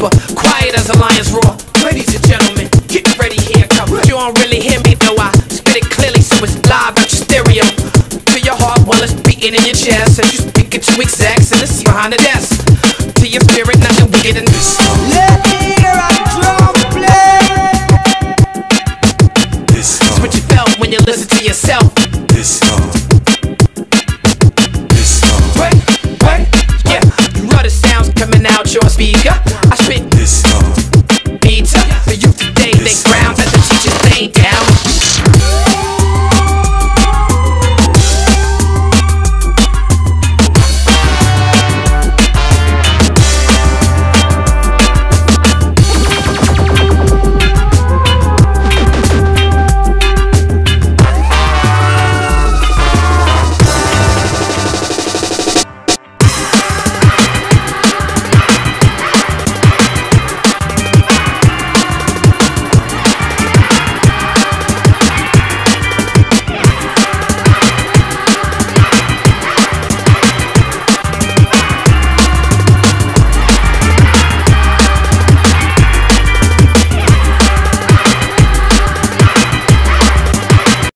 whisper, quiet as a lion's roar. Ladies and gentlemen, get ready, here it comes. You don't really hear me though, I spit it clearly, so it's live out your stereo. To your heart while it's beating in your chest, as you speak it to exacts and it's behind the desk.